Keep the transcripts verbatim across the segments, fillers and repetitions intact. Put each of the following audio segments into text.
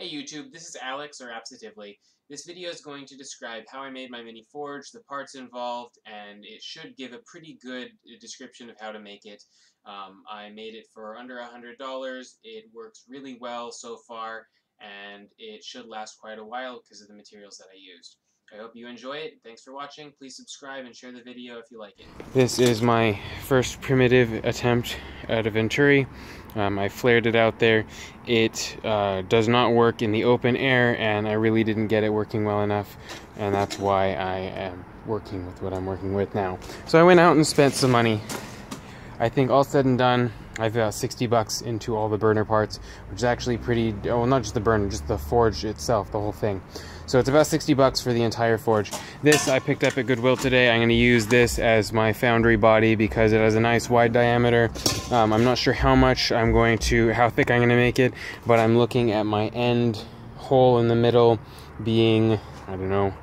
Hey YouTube, this is Alex, or Absitively. This video is going to describe how I made my mini forge, the parts involved, and it should give a pretty good description of how to make it. Um, I made it for under a hundred dollars, it works really well so far, and it should last quite a while because of the materials that I used. I hope you enjoy it. Thanks for watching. Please subscribe and share the video if you like it. This is my first primitive attempt at a Venturi. Um, I flared it out there. It uh, does not work in the open air, and I really didn't get it working well enough, and that's why I am working with what I'm working with now. So I went out and spent some money. I think all said and done, I've got sixty bucks into all the burner parts, which is actually pretty, well, not just the burner, just the forge itself, the whole thing. So it's about sixty bucks for the entire forge. This I picked up at Goodwill today. I'm gonna use this as my foundry body because it has a nice wide diameter. Um, I'm not sure how much I'm going to, how thick I'm gonna make it, but I'm looking at my end hole in the middle being, I don't know,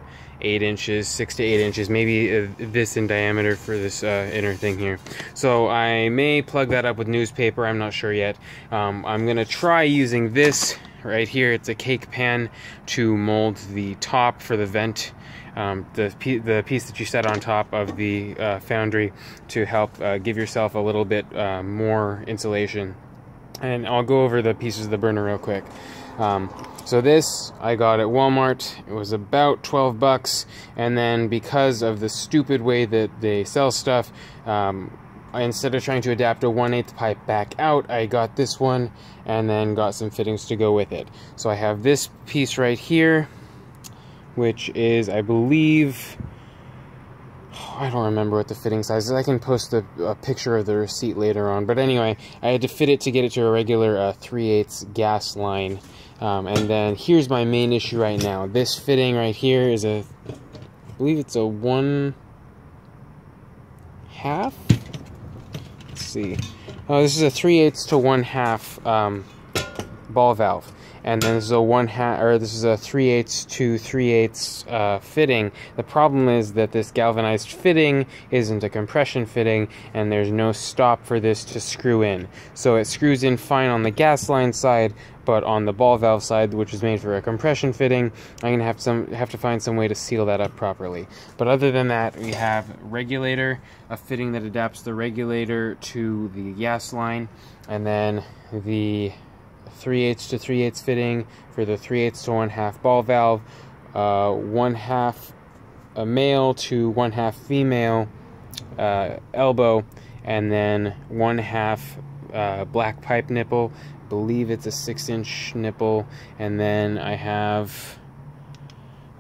eight inches, six to eight inches, maybe this in diameter for this uh, inner thing here. So I may plug that up with newspaper, I'm not sure yet. Um, I'm gonna try using this right here. It's a cake pan to mold the top for the vent, um, the, the piece that you set on top of the uh, foundry to help uh, give yourself a little bit uh, more insulation. And I'll go over the pieces of the burner real quick. Um, so this I got at Walmart. It was about twelve bucks, and then because of the stupid way that they sell stuff, um, I, instead of trying to adapt a one eighth pipe back out, I got this one and then got some fittings to go with it. So I have this piece right here, which is, I believe, I don't remember what the fitting size is. I can post the a picture of the receipt later on. But anyway, I had to fit it to get it to a regular uh, three eighths gas line. Um, and then here's my main issue right now. This fitting right here is a, I believe it's a one half. Let's see. Oh, this is a three eighths to one half um, ball valve. And then this is a one half, or this is a three eighths to three eighths uh, fitting. The problem is that this galvanized fitting isn't a compression fitting, and there's no stop for this to screw in. So it screws in fine on the gas line side, but on the ball valve side, which is made for a compression fitting, I'm gonna have some have to find some way to seal that up properly. But other than that, we have regulator, a fitting that adapts the regulator to the gas line, and then the three eighths to three eighths fitting for the three eighths to one half ball valve, uh, one half a male to one half female uh, elbow, and then one half uh, black pipe nipple. I believe it's a six inch nipple, and then I have,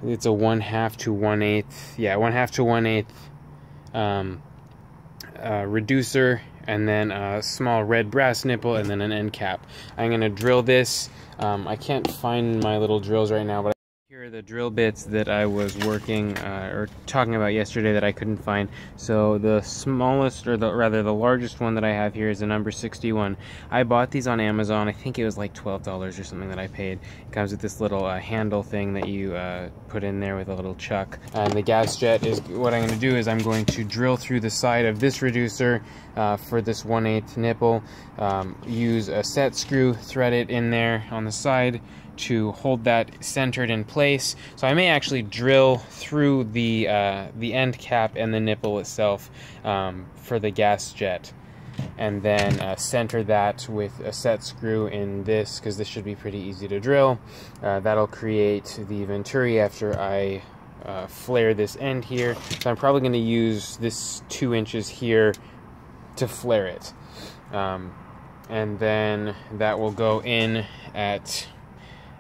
it's a one half to one eighth, yeah, one half to one eighth um, uh, reducer, and then a small red brass nipple, and then an end cap. I'm gonna drill this. Um, I can't find my little drills right now, but here are the drill bits that I was working uh, or talking about yesterday that I couldn't find. So the smallest, or the, rather the largest one that I have here is a number sixty-one. I bought these on Amazon. I think it was like twelve dollars or something that I paid. It comes with this little uh, handle thing that you uh, put in there with a little chuck. And the gas jet is, what I'm going to do is I'm going to drill through the side of this reducer uh, for this one eighth nipple. Um, use a set screw, thread it in there on the side to hold that centered in place. So I may actually drill through the uh, the end cap and the nipple itself um, for the gas jet, and then uh, center that with a set screw in this, because this should be pretty easy to drill. Uh, that'll create the Venturi after I uh, flare this end here. So I'm probably going to use this two inches here to flare it, um, and then that will go in at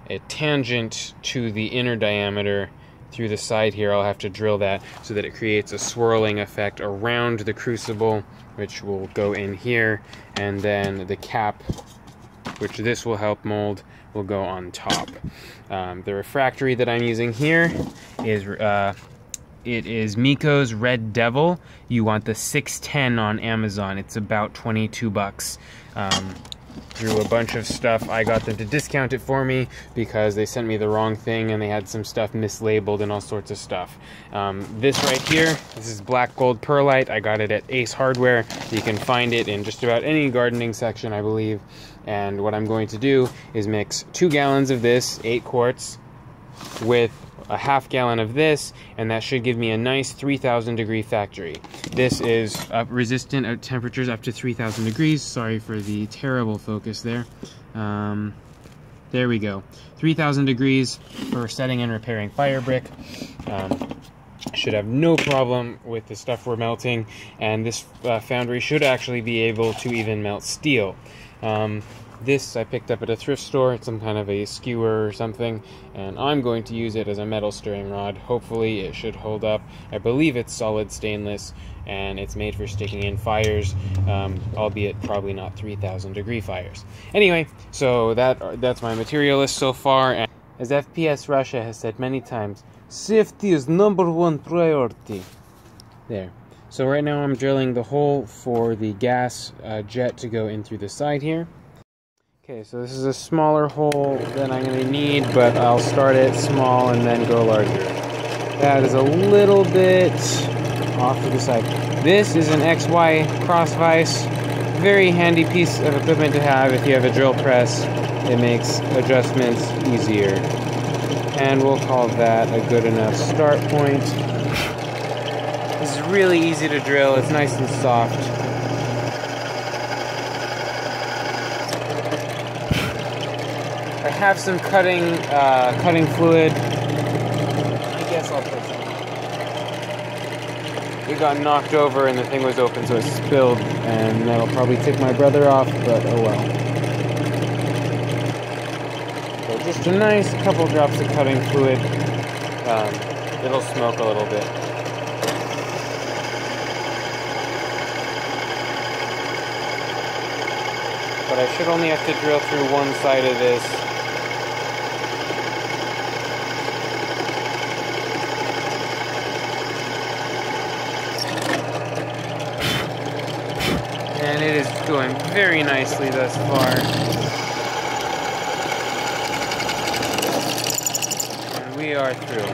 a tangent to the inner diameter through the side here. I'll have to drill that so that it creates a swirling effect around the crucible, which will go in here, and then the cap, which this will help mold, will go on top. Um, the refractory that I'm using here is uh, it is Meeco's Red Devil. You want the six ten on Amazon. It's about twenty-two bucks. Um, Through a bunch of stuff, I got them to discount it for me because they sent me the wrong thing and they had some stuff mislabeled and all sorts of stuff. Um, this right here, this is black gold perlite. I got it at Ace Hardware. You can find it in just about any gardening section, I believe. And what I'm going to do is mix two gallons of this, eight quarts, with a half gallon of this, and that should give me a nice three thousand degree factory. This is uh, resistant at temperatures up to three thousand degrees. Sorry for the terrible focus there. Um, there we go. three thousand degrees for setting and repairing fire brick. Um, should have no problem with the stuff we're melting, and this uh, foundry should actually be able to even melt steel. Um, This I picked up at a thrift store. It's some kind of a skewer or something, and I'm going to use it as a metal stirring rod. Hopefully it should hold up. I believe it's solid stainless, and it's made for sticking in fires, um, albeit probably not three thousand degree fires. Anyway, so that that's my material list so far. And as F P S Russia has said many times, safety is number one priority. There. So right now I'm drilling the hole for the gas uh, jet to go in through the side here. Okay, so this is a smaller hole than I'm going to need, but I'll start it small and then go larger. That is a little bit off to the side. This is an X Y cross vise. Very handy piece of equipment to have if you have a drill press. It makes adjustments easier. And we'll call that a good enough start point. This is really easy to drill. It's nice and soft. I have some cutting, uh, cutting fluid. I guess I'll put some. We got knocked over and the thing was open, so it spilled, and that'll probably tick my brother off, but oh well. So just a nice couple drops of cutting fluid. Um, it'll smoke a little bit. But I should only have to drill through one side of this. And it is going very nicely thus far. And we are through.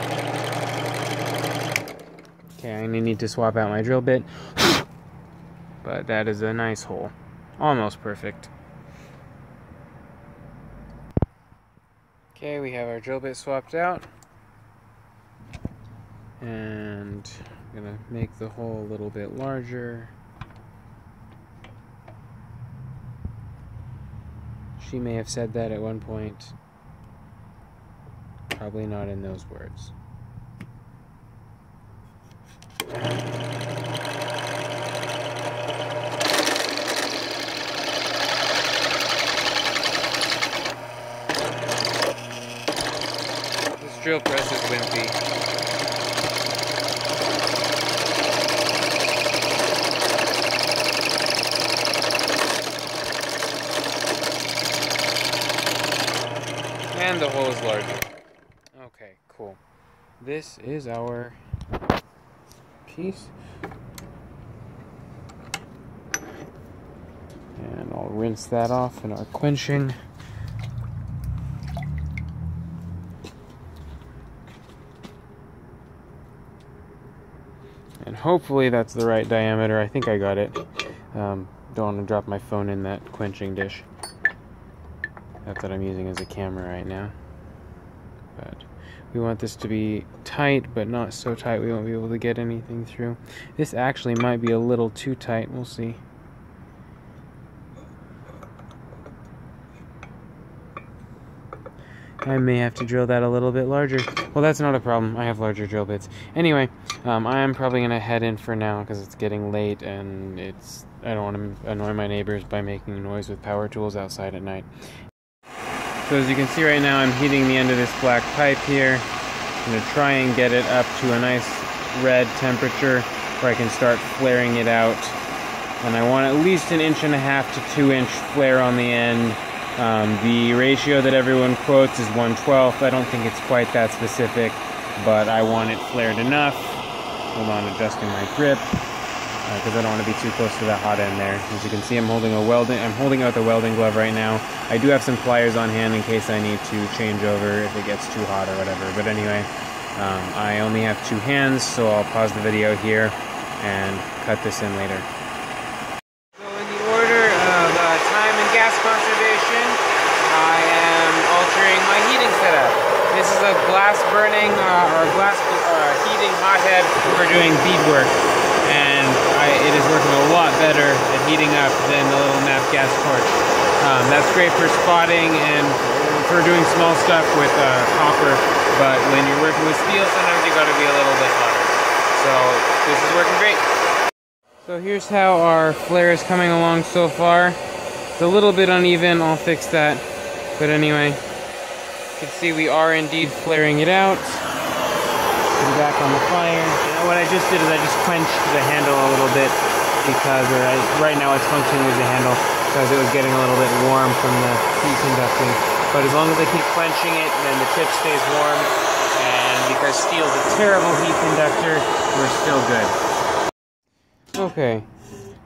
Okay, I'm gonna need to swap out my drill bit. But that is a nice hole. Almost perfect. Okay, we have our drill bit swapped out. And I'm gonna make the hole a little bit larger. She may have said that at one point. Probably not in those words. This drill press is wimpy. And the hole is larger. Okay, cool. This is our piece. And I'll rinse that off in our quenching. And hopefully that's the right diameter. I think I got it. Um, don't want to drop my phone in that quenching dish. That's what I'm using as a camera right now. But we want this to be tight, but not so tight we won't be able to get anything through. This actually might be a little too tight, we'll see. I may have to drill that a little bit larger. Well, that's not a problem, I have larger drill bits. Anyway, um, I'm probably gonna head in for now because it's getting late and it's I don't want to annoy my neighbors by making noise with power tools outside at night. So as you can see right now, I'm heating the end of this black pipe here. I'm going to try and get it up to a nice red temperature where I can start flaring it out. And I want at least an inch and a half to two inch flare on the end. Um, the ratio that everyone quotes is one twelfth. I don't think it's quite that specific, but I want it flared enough. Hold on, adjusting my grip, because uh, I don't want to be too close to the hot end there. As you can see, I'm holding a welding. I'm holding out the welding glove right now. I do have some pliers on hand in case I need to change over if it gets too hot or whatever. But anyway, um, I only have two hands, so I'll pause the video here and cut this in later. So in the order of uh, time and gas conservation, This is a glass burning uh, or glass uh, heating hothead for doing beadwork, and I, it is working a lot better at heating up than the little nap gas torch. Um, that's great for spotting and for doing small stuff with uh, copper, but when you're working with steel, sometimes you got to be a little bit hotter. So this is working great. So here's how our flare is coming along so far. It's a little bit uneven. I'll fix that. But anyway, you can see we are indeed flaring it out. Put it back on the fire. And what I just did is I just clenched the handle a little bit because or I, right now it's functioning as a handle because it was getting a little bit warm from the heat conducting. But as long as I keep clenching it, then the tip stays warm. And because steel's a terrible heat conductor, we're still good. Okay,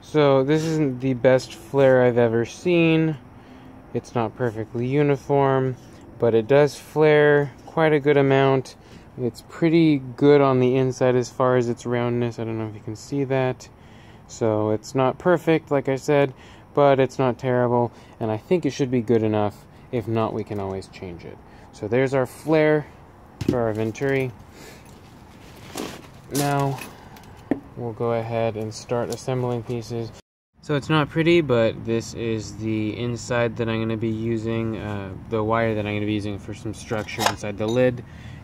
so this isn't the best flare I've ever seen. It's not perfectly uniform, but it does flare quite a good amount. It's pretty good on the inside as far as its roundness. I don't know if you can see that. So it's not perfect, like I said, but it's not terrible, and I think it should be good enough. If not, we can always change it. So there's our flare for our Venturi. Now we'll go ahead and start assembling pieces. So it's not pretty, but this is the inside that I'm going to be using, uh, the wire that I'm going to be using for some structure inside the lid.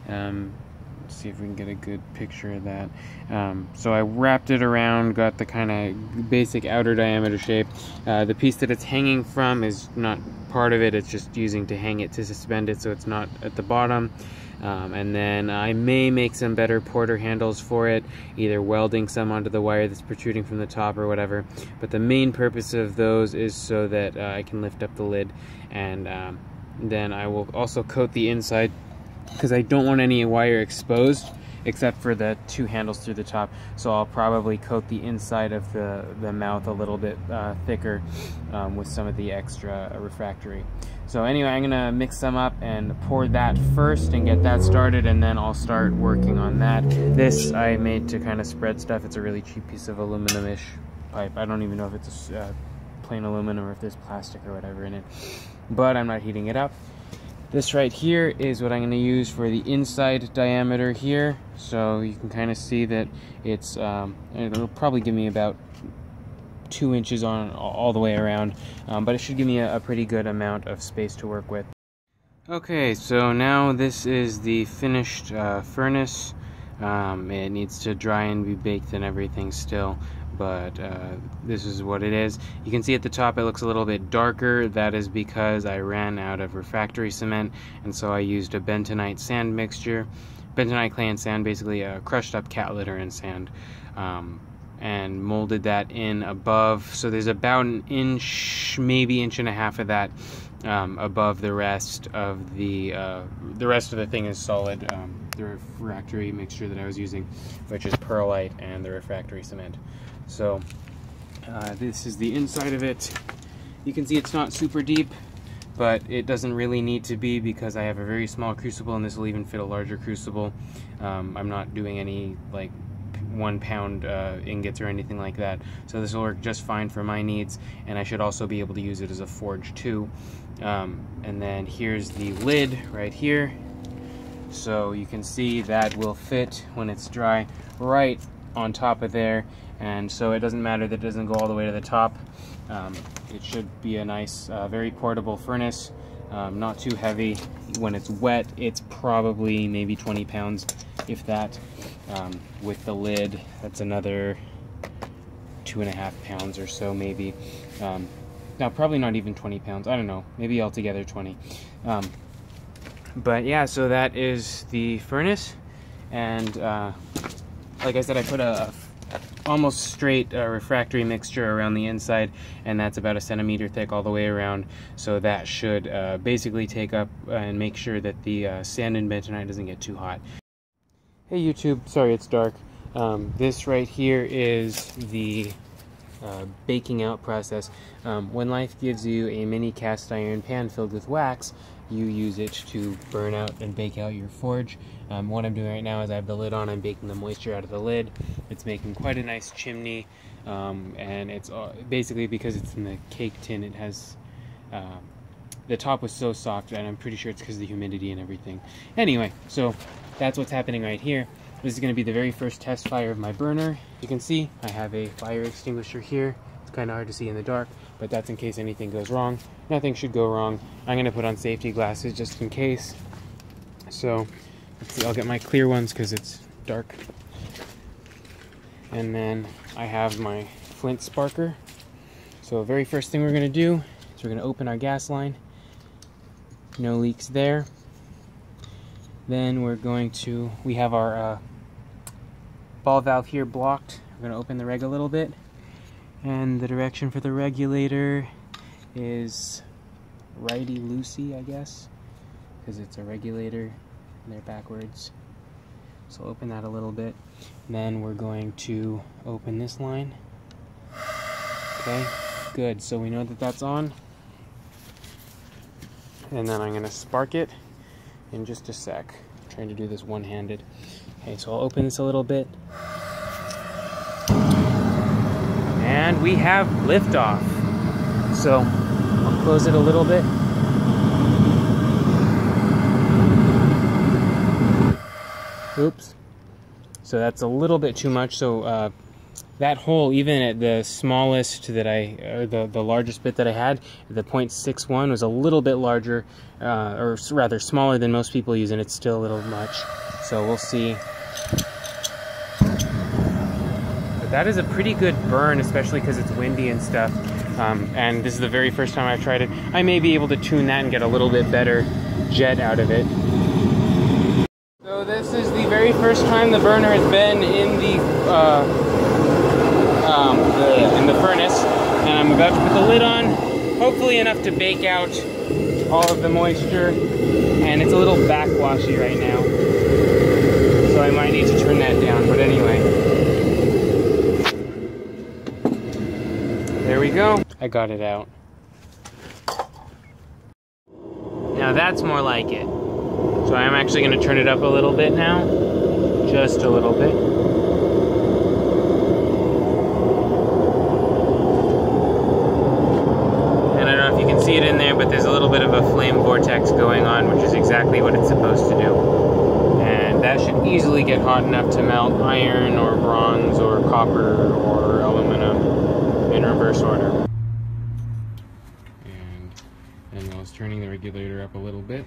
Um, let's see if we can get a good picture of that. Um, so I wrapped it around, got the kind of basic outer diameter shape. Uh, the piece that it's hanging from is not part of it, it's just using to hang it to suspend it, so it's not at the bottom. Um, and then I may make some better porter handles for it, either welding some onto the wire that's protruding from the top or whatever. But the main purpose of those is so that uh, I can lift up the lid, and um, then I will also coat the inside because I don't want any wire exposed except for the two handles through the top. So I'll probably coat the inside of the, the mouth a little bit uh, thicker um, with some of the extra refractory. So anyway, I'm gonna mix some up and pour that first and get that started, and then I'll start working on that. This I made to kind of spread stuff. It's a really cheap piece of aluminum-ish pipe. I don't even know if it's uh, plain aluminum or if there's plastic or whatever in it, but I'm not heating it up. This right here is what I'm going to use for the inside diameter here. So you can kind of see that it's, um, it'll probably give me about two inches on all the way around, um, but it should give me a, a pretty good amount of space to work with. Okay, so now this is the finished uh, furnace. Um, it needs to dry and be baked and everything still, but uh, this is what it is. You can see at the top it looks a little bit darker. That is because I ran out of refractory cement, and so I used a bentonite sand mixture. Bentonite clay and sand, basically uh, crushed up cat litter and sand, um, and molded that in above. So there's about an inch, maybe inch and a half of that um, above the rest of the, uh, the rest of the thing is solid, um, the refractory mixture that I was using, which is perlite and the refractory cement. So uh, this is the inside of it. You can see it's not super deep, but it doesn't really need to be because I have a very small crucible, and this will even fit a larger crucible. Um, I'm not doing any like one pound uh, ingots or anything like that, so this will work just fine for my needs, and I should also be able to use it as a forge too. Um, and then here's the lid right here. So you can see that will fit when it's dry right on top of there, and so it doesn't matter that it doesn't go all the way to the top. Um, it should be a nice, uh, very portable furnace, um, not too heavy. When it's wet, it's probably maybe twenty pounds, if that. Um, with the lid, that's another two and a half pounds or so, maybe. Um, now, probably not even twenty pounds. I don't know, maybe altogether twenty. Um, but yeah, so that is the furnace, and uh, like I said, I put a, a almost straight uh, refractory mixture around the inside, and that's about a centimeter thick all the way around. So that should uh, basically take up uh, and make sure that the uh, sand and bentonite doesn't get too hot. Hey YouTube, sorry it's dark. Um, this right here is the uh, baking out process. Um, when life gives you a mini cast iron pan filled with wax, you use it to burn out and bake out your forge. Um, what I'm doing right now is I have the lid on, I'm baking the moisture out of the lid. It's making quite a nice chimney, um, and it's all, basically because it's in the cake tin, it has uh, the top was so soft, and I'm pretty sure it's because of the humidity and everything. Anyway, so that's what's happening right here. This is going to be the very first test fire of my burner. You can see I have a fire extinguisher here. It's kind of hard to see in the dark, but that's in case anything goes wrong. Nothing should go wrong. I'm going to put on safety glasses just in case. So let's see, I'll get my clear ones because it's dark. And then I have my flint sparker. So the very first thing we're going to do is we're going to open our gas line. No leaks there. Then we're going to, we have our uh, ball valve here blocked. We're going to open the reg a little bit. And the direction for the regulator is righty-loosey, I guess, because it's a regulator and they're backwards. So open that a little bit. And then we're going to open this line. Okay, good. So we know that that's on. And then I'm going to spark it in just a sec. I'm trying to do this one-handed. Okay, so I'll open this a little bit. And we have liftoff. So I'll close it a little bit. Oops. So that's a little bit too much. So uh, that hole, even at the smallest that I, or the, the largest bit that I had, the point six one was a little bit larger, uh, or rather smaller than most people use, and it's still a little much. So we'll see. But that is a pretty good burn, especially because it's windy and stuff. Um, and this is the very first time I've tried it. I may be able to tune that and get a little bit better jet out of it. So this is the very first time the burner has been in the, uh, um, the in the furnace, and I'm about to put the lid on, hopefully enough to bake out all of the moisture, and it's a little backwashy right now, so I might need to turn that down, but anyway. There we go. I got it out. Now that's more like it. So I'm actually going to turn it up a little bit now, just a little bit. And I don't know if you can see it in there, but there's a little bit of a flame vortex going on, which is exactly what it's supposed to do. And that should easily get hot enough to melt iron or bronze or copper or aluminum in reverse order. And then I was turning the regulator up a little bit.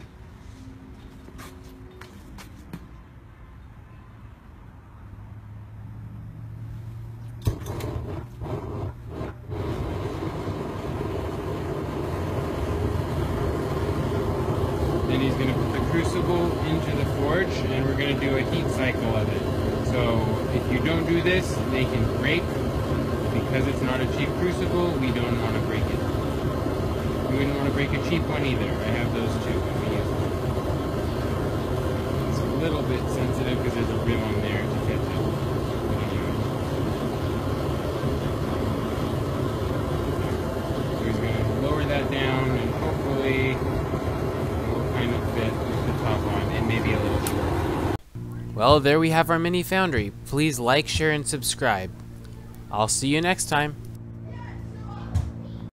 Well, there we have our mini foundry. Please like, share, and subscribe. I'll see you next time.